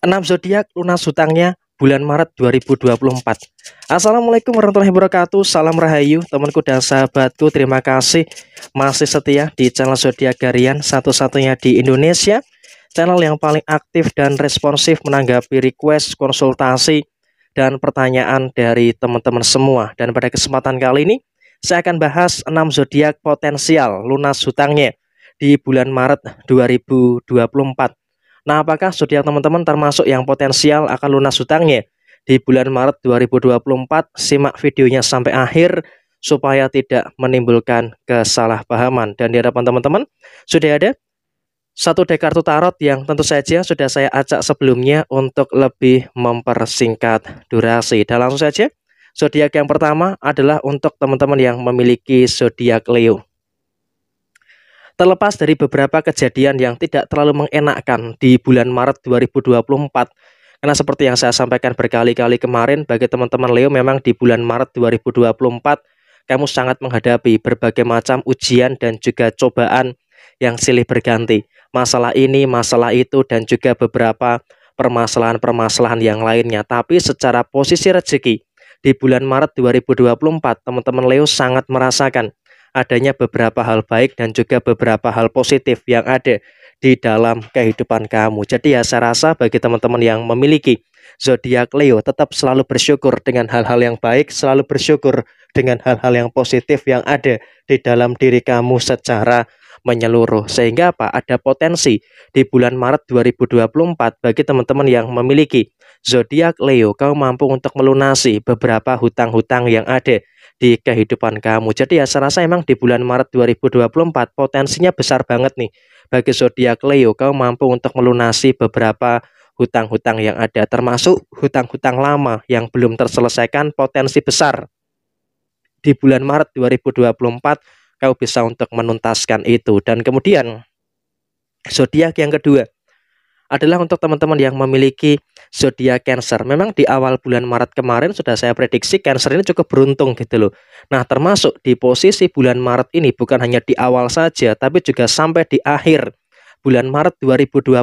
6 zodiak lunas hutangnya bulan Maret 2024. Assalamualaikum warahmatullahi wabarakatuh. Salam rahayu temanku dan sahabatku. Terima kasih masih setia di channel Zodiak Harian, satu-satunya di Indonesia, channel yang paling aktif dan responsif menanggapi request, konsultasi, dan pertanyaan dari teman-teman semua. Dan pada kesempatan kali ini saya akan bahas 6 zodiak potensial lunas hutangnya di bulan Maret 2024. Nah, apakah zodiak teman-teman termasuk yang potensial akan lunas hutangnya di bulan Maret 2024? Simak videonya sampai akhir supaya tidak menimbulkan kesalahpahaman. Dan di hadapan teman-teman sudah ada satu deck kartu tarot yang tentu saja sudah saya acak sebelumnya untuk lebih mempersingkat durasi. Dan langsung saja, zodiak yang pertama adalah untuk teman-teman yang memiliki zodiak Leo. Terlepas dari beberapa kejadian yang tidak terlalu mengenakkan di bulan Maret 2024, karena seperti yang saya sampaikan berkali-kali kemarin, bagi teman-teman Leo memang di bulan Maret 2024 kamu sangat menghadapi berbagai macam ujian dan juga cobaan yang silih berganti. Masalah ini, masalah itu, dan juga beberapa permasalahan-permasalahan yang lainnya. Tapi secara posisi rezeki di bulan Maret 2024, teman-teman Leo sangat merasakan adanya beberapa hal baik dan juga beberapa hal positif yang ada di dalam kehidupan kamu. Jadi ya, saya rasa bagi teman-teman yang memiliki zodiak Leo tetap selalu bersyukur dengan hal-hal yang baik, selalu bersyukur dengan hal-hal yang positif yang ada di dalam diri kamu secara menyeluruh. Sehingga apa? Ada potensi di bulan Maret 2024 bagi teman-teman yang memiliki zodiak Leo, kau mampu untuk melunasi beberapa hutang-hutang yang ada di kehidupan kamu. Jadi ya, saya rasa emang di bulan Maret 2024 potensinya besar banget nih bagi zodiak Leo, kau mampu untuk melunasi beberapa hutang-hutang yang ada, termasuk hutang-hutang lama yang belum terselesaikan. Potensi besar di bulan Maret 2024 kau bisa untuk menuntaskan itu. Dan kemudian zodiak yang kedua adalah untuk teman-teman yang memiliki zodiak Cancer. Memang di awal bulan Maret kemarin sudah saya prediksi Cancer ini cukup beruntung gitu loh. Nah, termasuk di posisi bulan Maret ini bukan hanya di awal saja, tapi juga sampai di akhir bulan Maret 2024.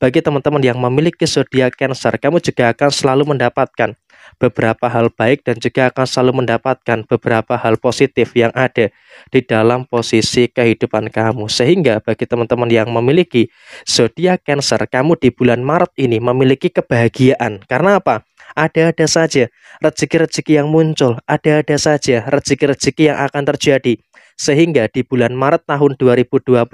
Bagi teman-teman yang memiliki zodiak Cancer, kamu juga akan selalu mendapatkan beberapa hal baik dan juga akan selalu mendapatkan beberapa hal positif yang ada di dalam posisi kehidupan kamu. Sehingga bagi teman-teman yang memiliki zodiak Cancer, kamu di bulan Maret ini memiliki kebahagiaan. Karena apa? Ada-ada saja rezeki-rezeki yang muncul, ada-ada saja rezeki-rezeki yang akan terjadi. Sehingga di bulan Maret tahun 2024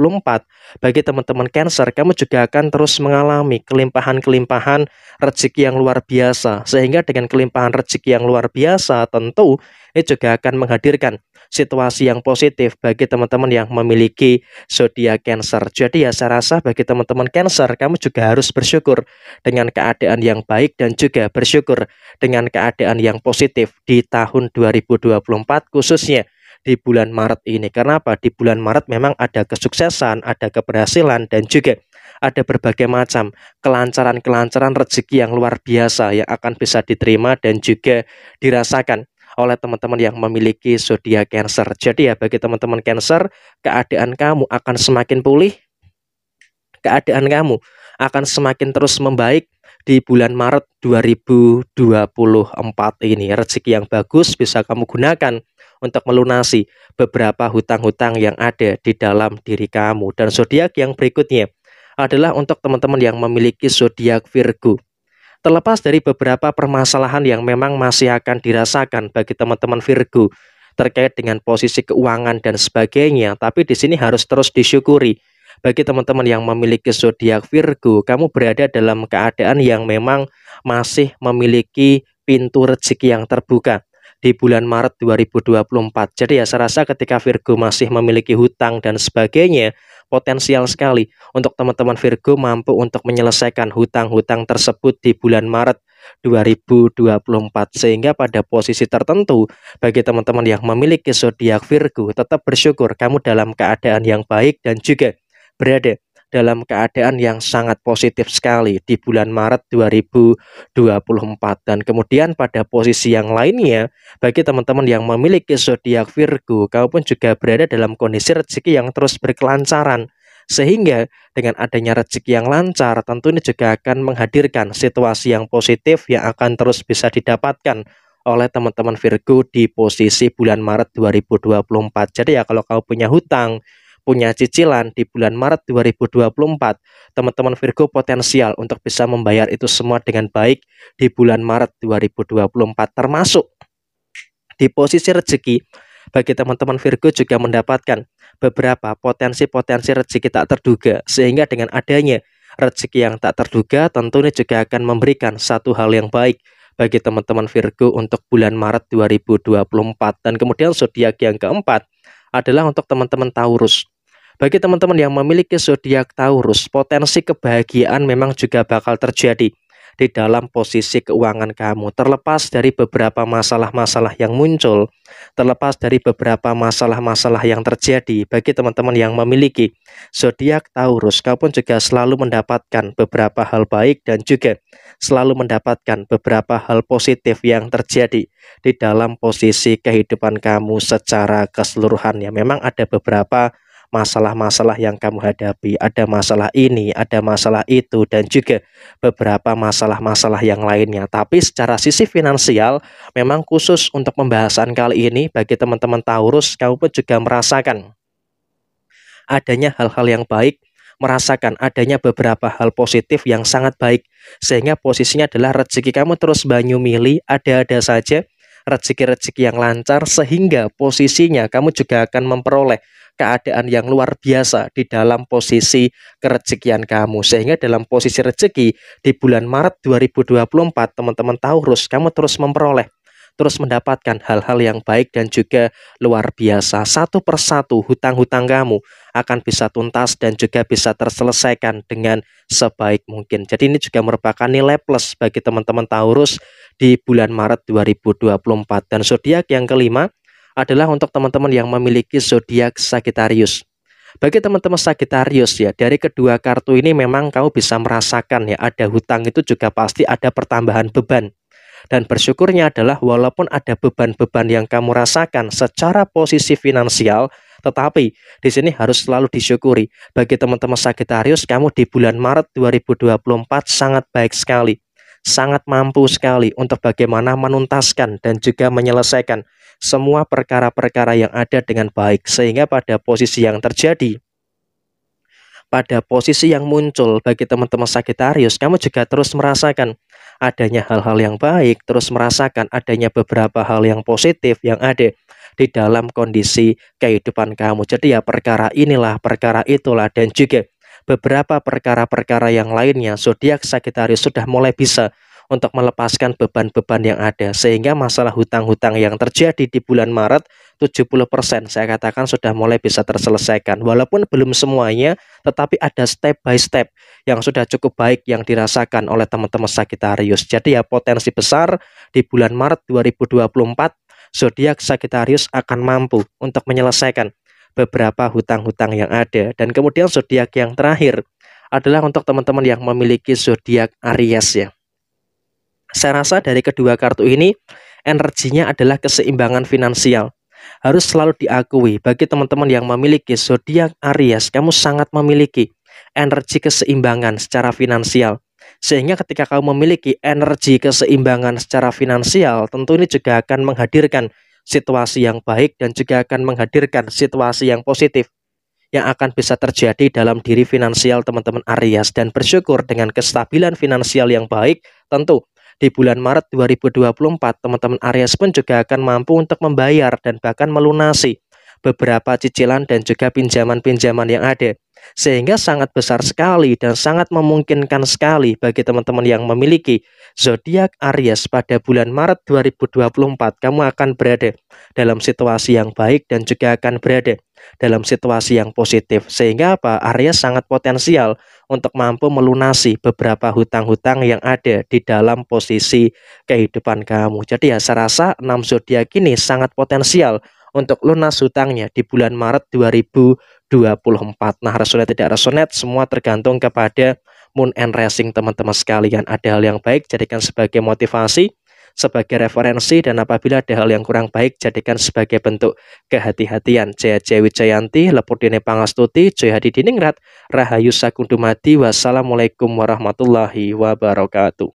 bagi teman-teman Cancer, kamu juga akan terus mengalami kelimpahan-kelimpahan rezeki yang luar biasa. Sehingga dengan kelimpahan rezeki yang luar biasa, tentu ini juga akan menghadirkan situasi yang positif bagi teman-teman yang memiliki zodiak Cancer. Jadi ya, saya rasa bagi teman-teman Cancer, kamu juga harus bersyukur dengan keadaan yang baik dan juga bersyukur dengan keadaan yang positif di tahun 2024, khususnya di bulan Maret ini. Karena apa? Di bulan Maret memang ada kesuksesan, ada keberhasilan, dan juga ada berbagai macam kelancaran-kelancaran rezeki yang luar biasa yang akan bisa diterima dan juga dirasakan oleh teman-teman yang memiliki zodiak Cancer. Jadi ya, bagi teman-teman Cancer, keadaan kamu akan semakin pulih, keadaan kamu akan semakin terus membaik di bulan Maret 2024 ini. Rezeki yang bagus bisa kamu gunakan untuk melunasi beberapa hutang-hutang yang ada di dalam diri kamu. Dan zodiak yang berikutnya adalah untuk teman-teman yang memiliki zodiak Virgo. Terlepas dari beberapa permasalahan yang memang masih akan dirasakan bagi teman-teman Virgo terkait dengan posisi keuangan dan sebagainya, tapi di sini harus terus disyukuri. Bagi teman-teman yang memiliki zodiak Virgo, kamu berada dalam keadaan yang memang masih memiliki pintu rezeki yang terbuka di bulan Maret 2024. Jadi ya, saya rasa ketika Virgo masih memiliki hutang dan sebagainya, potensial sekali untuk teman-teman Virgo mampu untuk menyelesaikan hutang-hutang tersebut di bulan Maret 2024. Sehingga pada posisi tertentu bagi teman-teman yang memiliki zodiak Virgo, tetap bersyukur kamu dalam keadaan yang baik dan juga berada dalam keadaan yang sangat positif sekali di bulan Maret 2024. Dan kemudian pada posisi yang lainnya, bagi teman-teman yang memiliki zodiak Virgo, kamu pun juga berada dalam kondisi rezeki yang terus berkelancaran. Sehingga dengan adanya rezeki yang lancar, tentu ini juga akan menghadirkan situasi yang positif yang akan terus bisa didapatkan oleh teman-teman Virgo di posisi bulan Maret 2024. Jadi ya kalau kau punya hutang, punya cicilan di bulan Maret 2024, teman-teman Virgo potensial untuk bisa membayar itu semua dengan baik di bulan Maret 2024. Termasuk di posisi rezeki, bagi teman-teman Virgo juga mendapatkan beberapa potensi-potensi rezeki tak terduga. Sehingga dengan adanya rezeki yang tak terduga, tentunya juga akan memberikan satu hal yang baik bagi teman-teman Virgo untuk bulan Maret 2024. Dan kemudian zodiak yang keempat adalah untuk teman-teman Taurus. Bagi teman-teman yang memiliki zodiak Taurus, potensi kebahagiaan memang juga bakal terjadi di dalam posisi keuangan kamu. Terlepas dari beberapa masalah-masalah yang muncul, terlepas dari beberapa masalah-masalah yang terjadi, bagi teman-teman yang memiliki zodiak Taurus, kau pun juga selalu mendapatkan beberapa hal baik dan juga selalu mendapatkan beberapa hal positif yang terjadi di dalam posisi kehidupan kamu secara keseluruhan. Ya, memang ada beberapa masalah-masalah yang kamu hadapi, ada masalah ini, ada masalah itu, dan juga beberapa masalah-masalah yang lainnya. Tapi secara sisi finansial, memang khusus untuk pembahasan kali ini, bagi teman-teman Taurus, kamu pun juga merasakan adanya hal-hal yang baik, merasakan adanya beberapa hal positif yang sangat baik, sehingga posisinya adalah rezeki kamu terus banyu mili, ada-ada saja, rezeki-rezeki yang lancar, sehingga posisinya kamu juga akan memperoleh keadaan yang luar biasa di dalam posisi kerezekian kamu. Sehingga dalam posisi rezeki di bulan Maret 2024, teman-teman Taurus, kamu terus memperoleh, terus mendapatkan hal-hal yang baik dan juga luar biasa. Satu persatu hutang-hutang kamu akan bisa tuntas dan juga bisa terselesaikan dengan sebaik mungkin. Jadi ini juga merupakan nilai plus bagi teman-teman Taurus di bulan Maret 2024. Dan zodiak yang kelima adalah untuk teman-teman yang memiliki zodiak Sagittarius. Bagi teman-teman Sagittarius ya, dari kedua kartu ini memang kamu bisa merasakan ya, ada hutang itu juga pasti ada pertambahan beban. Dan bersyukurnya adalah walaupun ada beban-beban yang kamu rasakan secara posisi finansial, tetapi di sini harus selalu disyukuri. Bagi teman-teman Sagittarius, kamu di bulan Maret 2024 sangat baik sekali, sangat mampu sekali untuk bagaimana menuntaskan dan juga menyelesaikan semua perkara-perkara yang ada dengan baik. Sehingga pada posisi yang terjadi, pada posisi yang muncul bagi teman-teman Sagittarius, kamu juga terus merasakan adanya hal-hal yang baik, terus merasakan adanya beberapa hal yang positif yang ada di dalam kondisi kehidupan kamu. Jadi ya perkara inilah, perkara itulah, dan juga beberapa perkara-perkara yang lainnya, zodiak Sagittarius sudah mulai bisa untuk melepaskan beban-beban yang ada. Sehingga masalah hutang-hutang yang terjadi di bulan Maret 70% saya katakan sudah mulai bisa terselesaikan. Walaupun belum semuanya, tetapi ada step by step yang sudah cukup baik yang dirasakan oleh teman-teman Sagittarius. Jadi ya potensi besar di bulan Maret 2024 zodiak Sagittarius akan mampu untuk menyelesaikan beberapa hutang-hutang yang ada. Dan kemudian zodiak yang terakhir adalah untuk teman-teman yang memiliki zodiak Aries ya. Saya rasa dari kedua kartu ini energinya adalah keseimbangan finansial. Harus selalu diakui bagi teman-teman yang memiliki zodiak Aries, kamu sangat memiliki energi keseimbangan secara finansial. Sehingga ketika kamu memiliki energi keseimbangan secara finansial, tentu ini juga akan menghadirkan situasi yang baik dan juga akan menghadirkan situasi yang positif yang akan bisa terjadi dalam diri finansial teman-teman Aries. Dan bersyukur dengan kestabilan finansial yang baik, tentu di bulan Maret 2024 teman-teman Aries pun juga akan mampu untuk membayar dan bahkan melunasi beberapa cicilan dan juga pinjaman-pinjaman yang ada. Sehingga sangat besar sekali dan sangat memungkinkan sekali bagi teman-teman yang memiliki zodiak Aries pada bulan Maret 2024, kamu akan berada dalam situasi yang baik dan juga akan berada dalam situasi yang positif. Sehingga apa? Aries sangat potensial untuk mampu melunasi beberapa hutang-hutang yang ada di dalam posisi kehidupan kamu. Jadi ya saya rasa 6 zodiak ini sangat potensial untuk lunas hutangnya di bulan Maret 2024. Nah, resonate tidak resonate semua tergantung kepada moon and rising teman-teman sekalian. Ada hal yang baik jadikan sebagai motivasi, sebagai referensi, dan apabila ada hal yang kurang baik, jadikan sebagai bentuk kehati-hatian. Jaya Jaya Wijayanti, Lepur Dene Pangastuti, Jaya Hadi Diningrat, Rahayu Sakundumadi. Wassalamualaikum warahmatullahi wabarakatuh.